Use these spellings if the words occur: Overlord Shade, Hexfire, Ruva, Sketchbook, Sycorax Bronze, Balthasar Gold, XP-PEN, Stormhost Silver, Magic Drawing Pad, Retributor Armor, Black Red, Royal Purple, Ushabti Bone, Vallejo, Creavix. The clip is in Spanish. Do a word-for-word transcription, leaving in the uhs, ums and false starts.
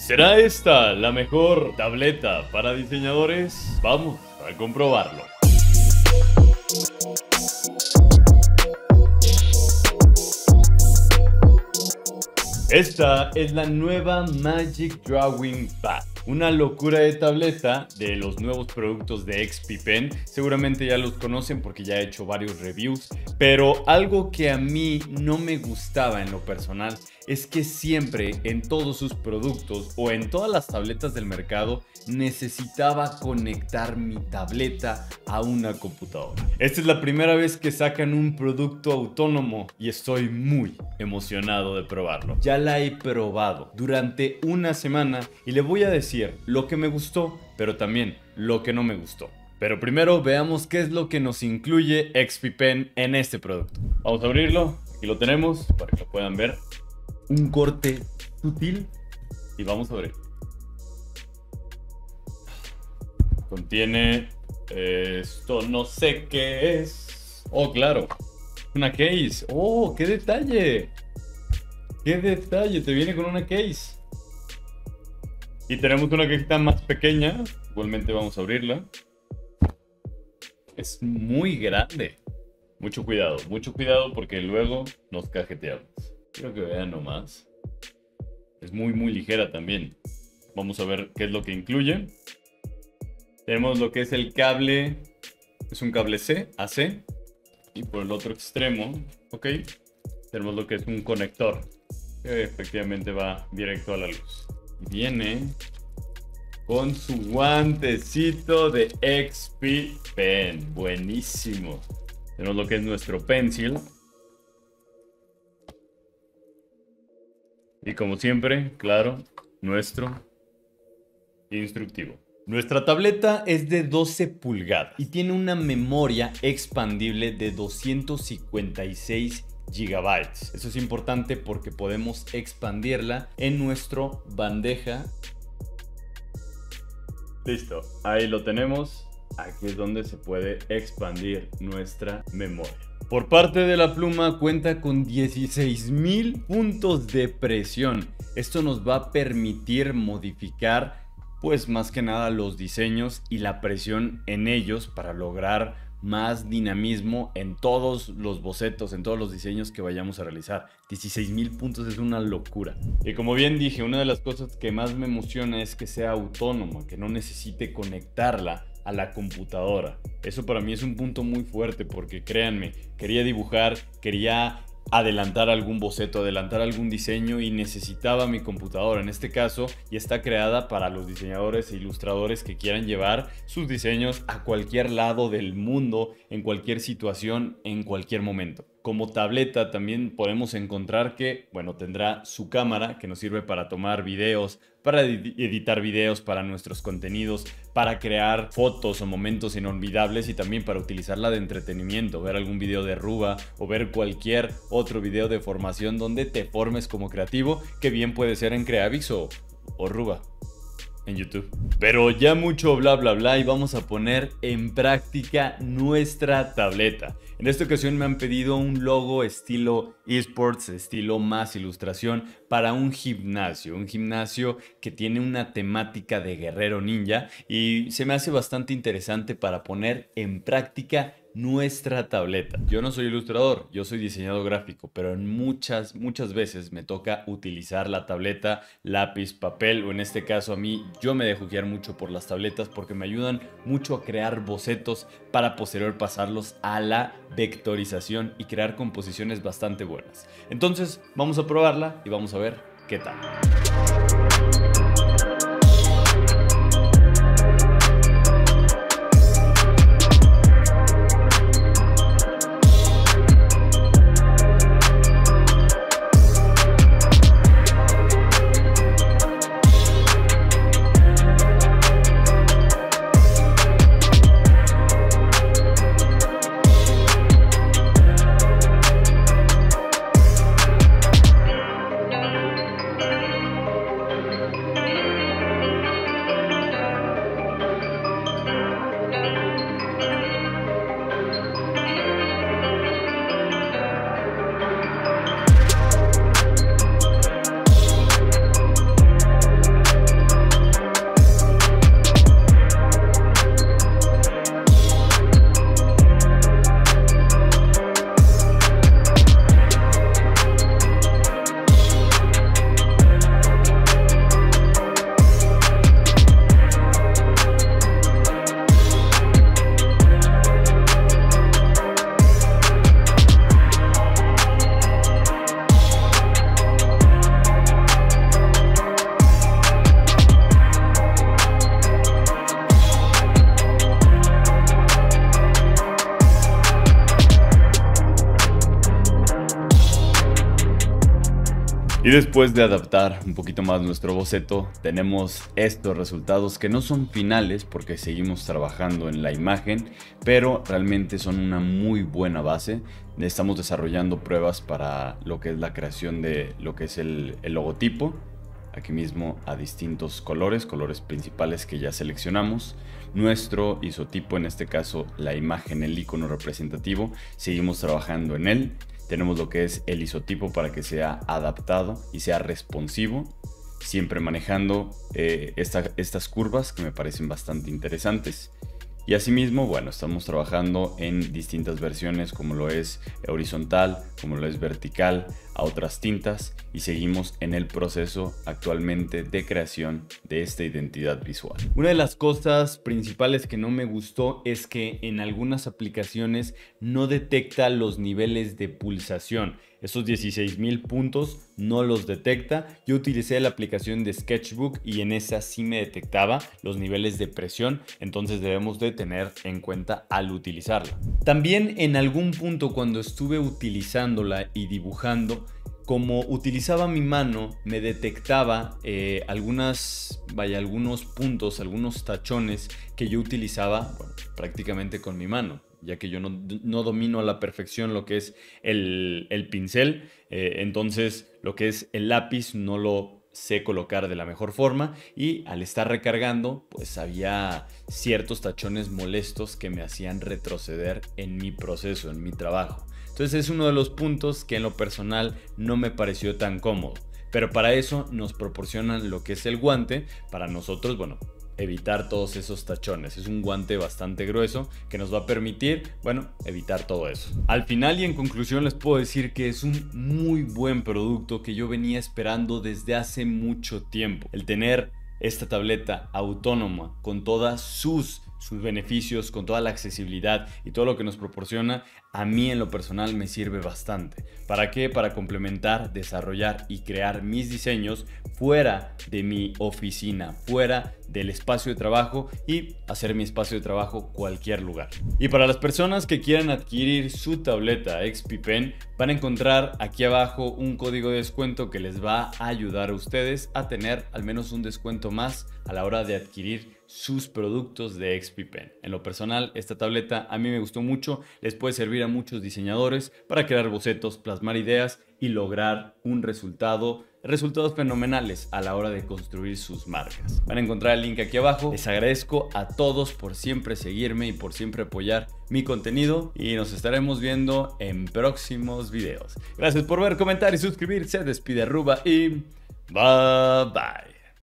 ¿Será esta la mejor tableta para diseñadores? Vamos a comprobarlo. Esta es la nueva Magic Drawing Pad, una locura de tableta de los nuevos productos de X P Pen. Seguramente ya los conocen porque ya he hecho varios reviews, pero algo que a mí no me gustaba en lo personal es que siempre en todos sus productos o en todas las tabletas del mercado necesitaba conectar mi tableta a una computadora. Esta es la primera vez que sacan un producto autónomo y estoy muy emocionado de probarlo. Ya la he probado durante una semana y le voy a decir lo que me gustó, pero también lo que no me gustó. Pero primero veamos qué es lo que nos incluye X P Pen en este producto. Vamos a abrirlo, aquí lo tenemos para que lo puedan ver. Un corte sutil y vamos a abrir. Contiene esto, no sé qué es. Oh, claro, una case. Oh, qué detalle. Qué detalle, te viene con una case. Y tenemos una cajita más pequeña, igualmente vamos a abrirla. Es muy grande. Mucho cuidado, mucho cuidado porque luego nos cajeteamos. Quiero que vean nomás. Es muy muy ligera también. Vamos a ver qué es lo que incluye. Tenemos lo que es el cable, es un cable C a C. Y por el otro extremo, ok, tenemos lo que es un conector, que efectivamente va directo a la luz. Viene con su guantecito de X P Pen. Buenísimo. Tenemos lo que es nuestro pencil. Y como siempre, claro, nuestro instructivo. Nuestra tableta es de doce pulgadas y tiene una memoria expandible de doscientos cincuenta y seis gigabytes. Eso es importante porque podemos expandirla en nuestro bandeja. Listo, ahí lo tenemos. Aquí es donde se puede expandir nuestra memoria. Por parte de la pluma cuenta con dieciséis mil puntos de presión. Esto nos va a permitir modificar, pues más que nada, los diseños y la presión en ellos para lograr más dinamismo en todos los bocetos, en todos los diseños que vayamos a realizar. dieciséis mil puntos es una locura. Y como bien dije, una de las cosas que más me emociona es que sea autónoma, que no necesite conectarla a la computadora. Eso para mí es un punto muy fuerte porque, créanme, quería dibujar, quería adelantar algún boceto, adelantar algún diseño y necesitaba mi computadora. En este caso, ya está creada para los diseñadores e ilustradores que quieran llevar sus diseños a cualquier lado del mundo, en cualquier situación, en cualquier momento. Como tableta también podemos encontrar que, bueno, tendrá su cámara que nos sirve para tomar videos, para editar videos, para nuestros contenidos, para crear fotos o momentos inolvidables y también para utilizarla de entretenimiento, ver algún video de Ruva o ver cualquier otro video de formación donde te formes como creativo, que bien puede ser en Creavix o, o Ruva en YouTube. Pero ya mucho bla bla bla y vamos a poner en práctica nuestra tableta. En esta ocasión me han pedido un logo estilo esports, estilo más ilustración, para un gimnasio, un gimnasio que tiene una temática de guerrero ninja y se me hace bastante interesante para poner en práctica nuestra tableta. Yo no soy ilustrador, yo soy diseñador gráfico, pero en muchas, muchas veces me toca utilizar la tableta, lápiz, papel, o en este caso a mí, yo me dejo guiar mucho por las tabletas porque me ayudan mucho a crear bocetos para posterior pasarlos a la vectorización y crear composiciones bastante buenas. Entonces, vamos a probarla y vamos a ver qué tal. Y después de adaptar un poquito más nuestro boceto, tenemos estos resultados que no son finales porque seguimos trabajando en la imagen, pero realmente son una muy buena base. Estamos desarrollando pruebas para lo que es la creación de lo que es el, el logotipo. Aquí mismo a distintos colores, colores principales que ya seleccionamos. Nuestro isotipo, en este caso la imagen, el icono representativo, seguimos trabajando en él. Tenemos lo que es el isotipo para que sea adaptado y sea responsivo. Siempre manejando eh, esta, estas curvas que me parecen bastante interesantes. Y asimismo, bueno, estamos trabajando en distintas versiones como lo es horizontal, como lo es vertical, a otras tintas, y seguimos en el proceso actualmente de creación de esta identidad visual. Una de las cosas principales que no me gustó es que en algunas aplicaciones no detecta los niveles de pulsación. Esos dieciséis mil puntos no los detecta. Yo utilicé la aplicación de Sketchbook y en esa sí me detectaba los niveles de presión, entonces debemos de tener en cuenta al utilizarla. También en algún punto cuando estuve utilizándola y dibujando, como utilizaba mi mano, me detectaba eh, algunas, vaya, algunos puntos, algunos tachones que yo utilizaba, bueno, prácticamente con mi mano, ya que yo no, no domino a la perfección lo que es el, el pincel, eh, entonces lo que es el lápiz no lo sé colocar de la mejor forma y al estar recargando, pues había ciertos tachones molestos que me hacían retroceder en mi proceso, en mi trabajo. Entonces es uno de los puntos que en lo personal no me pareció tan cómodo, pero para eso nos proporcionan lo que es el guante para nosotros, bueno, evitar todos esos tachones. Es un guante bastante grueso que nos va a permitir, bueno, evitar todo eso. Al final y en conclusión les puedo decir que es un muy buen producto que yo venía esperando desde hace mucho tiempo. El tener esta tableta autónoma con todas sus sus beneficios, con toda la accesibilidad y todo lo que nos proporciona, a mí en lo personal me sirve bastante. ¿Para qué? Para complementar, desarrollar y crear mis diseños fuera de mi oficina, fuera del espacio de trabajo y hacer mi espacio de trabajo cualquier lugar. Y para las personas que quieran adquirir su tableta X P Pen, van a encontrar aquí abajo un código de descuento que les va a ayudar a ustedes a tener al menos un descuento más a la hora de adquirir sus productos de X P Pen. En lo personal, esta tableta a mí me gustó mucho, les puede servir a muchos diseñadores para crear bocetos, plasmar ideas y lograr un resultado, resultados fenomenales a la hora de construir sus marcas. Van a encontrar el link aquí abajo. Les agradezco a todos por siempre seguirme y por siempre apoyar mi contenido y nos estaremos viendo en próximos videos. Gracias por ver, comentar y suscribir. Se despide Ruva y bye bye.